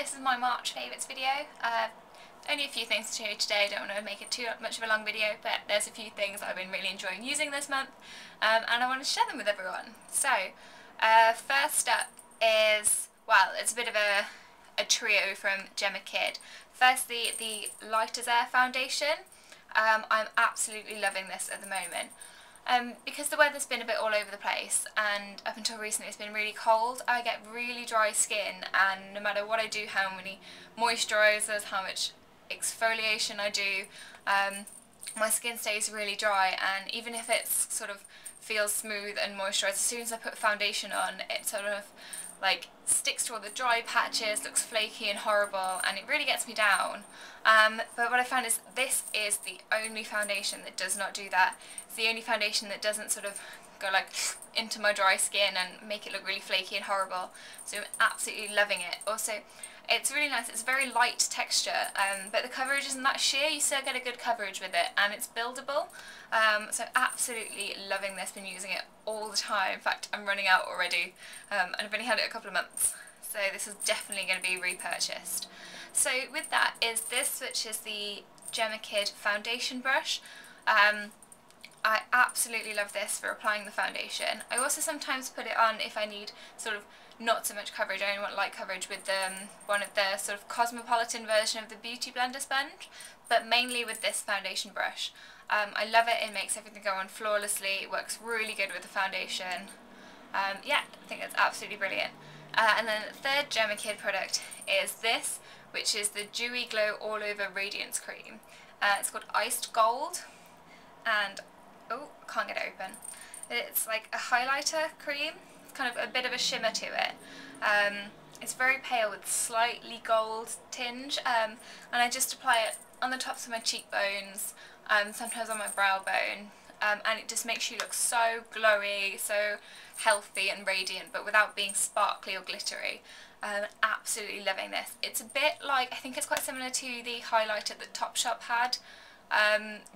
this is my March favourites video. Only a few things to show you today. I don't want to make it too much of a long video, but there's a few things I've been really enjoying using this month, and I want to share them with everyone. So first up is, well, it's a bit of a trio from Jemma Kidd. Firstly, the Light as Air foundation. I'm absolutely loving this at the moment. Because the weather's been a bit all over the place, and up until recently it's been really cold, I get really dry skin, and no matter what I do, how many moisturisers, how much exfoliation I do, my skin stays really dry. And even if it sort of feels smooth and moisturised, as soon as I put foundation on, it sort of like sticks to all the dry patches, looks flaky and horrible, and it really gets me down. But what I found is this is the only foundation that does not do that. It's the only foundation that doesn't sort of go like into my dry skin and make it look really flaky and horrible. So I'm absolutely loving it. Also, it's really nice. It's a very light texture, but the coverage isn't that sheer. You still get a good coverage with it, and it's buildable. So absolutely loving this. Been using it all the time. In fact, I'm running out already, and I've only had it a couple of months. So this is definitely going to be repurchased. So with that is this, which is the Jemma Kidd foundation brush. I absolutely love this for applying the foundation. I also sometimes put it on if I need sort of not so much coverage. I only want light coverage with one of the sort of cosmopolitan version of the Beauty Blender sponge, but mainly with this foundation brush. I love it. It makes everything go on flawlessly. It works really good with the foundation. Yeah, I think that's absolutely brilliant. And then the third Jemma Kidd product is this, which is the Dewy Glow All Over Radiance Cream. It's called Iced Gold, and oh, can't get it open. It's like a highlighter cream. It's kind of a bit of a shimmer to it. It's very pale with slightly gold tinge, and I just apply it on the tops of my cheekbones, sometimes on my brow bone, and it just makes you look so glowy, so healthy and radiant, but without being sparkly or glittery. Absolutely loving this. It's a bit like, I think it's quite similar to the highlighter that Topshop had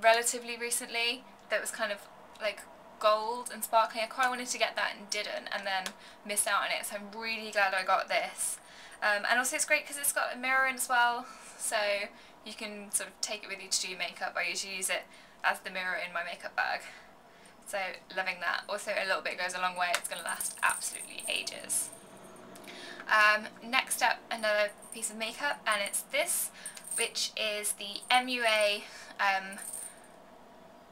relatively recently. That was kind of like gold and sparkling. I quite wanted to get that and didn't, and then missed out on it, so I'm really glad I got this. And also it's great because it's got a mirror in as well, so you can sort of take it with you to do makeup. I usually use it as the mirror in my makeup bag, so loving that. Also, a little bit goes a long way. It's going to last absolutely ages. Next up, another piece of makeup, and it's this, which is the MUA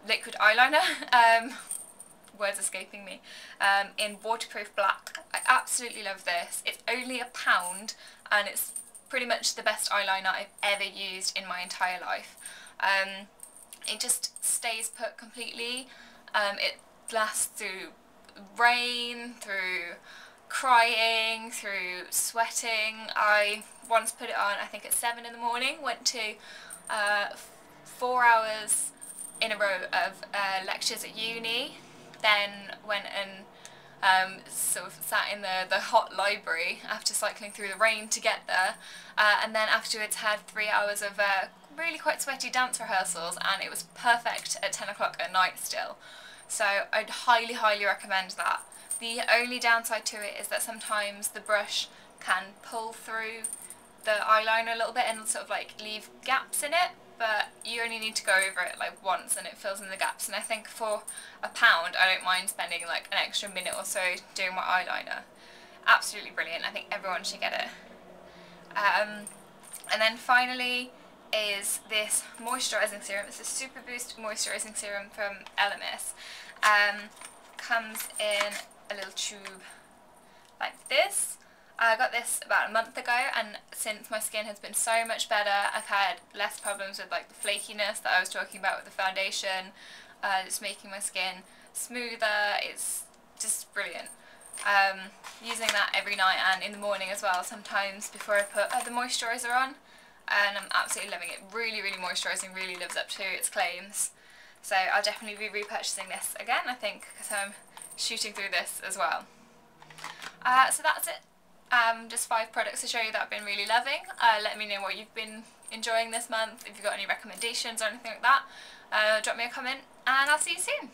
liquid eyeliner, words escaping me, in waterproof black. I absolutely love this. It's only £1, and it's pretty much the best eyeliner I've ever used in my entire life. It just stays put completely. It lasts through rain, through crying, through sweating. I once put it on, I think at 7 in the morning, went to 4 hours in a row of lectures at uni, then went and sort of sat in the hot library after cycling through the rain to get there, and then afterwards had 3 hours of really quite sweaty dance rehearsals, and it was perfect at 10 o'clock at night still. So I'd highly, highly recommend that. The only downside to it is that sometimes the brush can pull through the eyeliner a little bit and sort of like leave gaps in it, but you only need to go over it like once and it fills in the gaps. And I think for £1 I don't mind spending like an extra minute or so doing my eyeliner. Absolutely brilliant. I think everyone should get it. And then finally is this moisturising serum. It's a Super Boost Moisturising Serum from Elemis. Comes in a little tube like this. I got this about a month ago, and since my skin has been so much better, I've had less problems with like the flakiness that I was talking about with the foundation. It's making my skin smoother. It's just brilliant. Using that every night and in the morning as well, sometimes before I put the moisturiser on, and I'm absolutely loving it. Really, really moisturising, really lives up to its claims. So I'll definitely be repurchasing this again, I think, because I'm shooting through this as well. So that's it. Just 5 products to show you that I've been really loving. Let me know what you've been enjoying this month, if you've got any recommendations or anything like that. Drop me a comment, and I'll see you soon.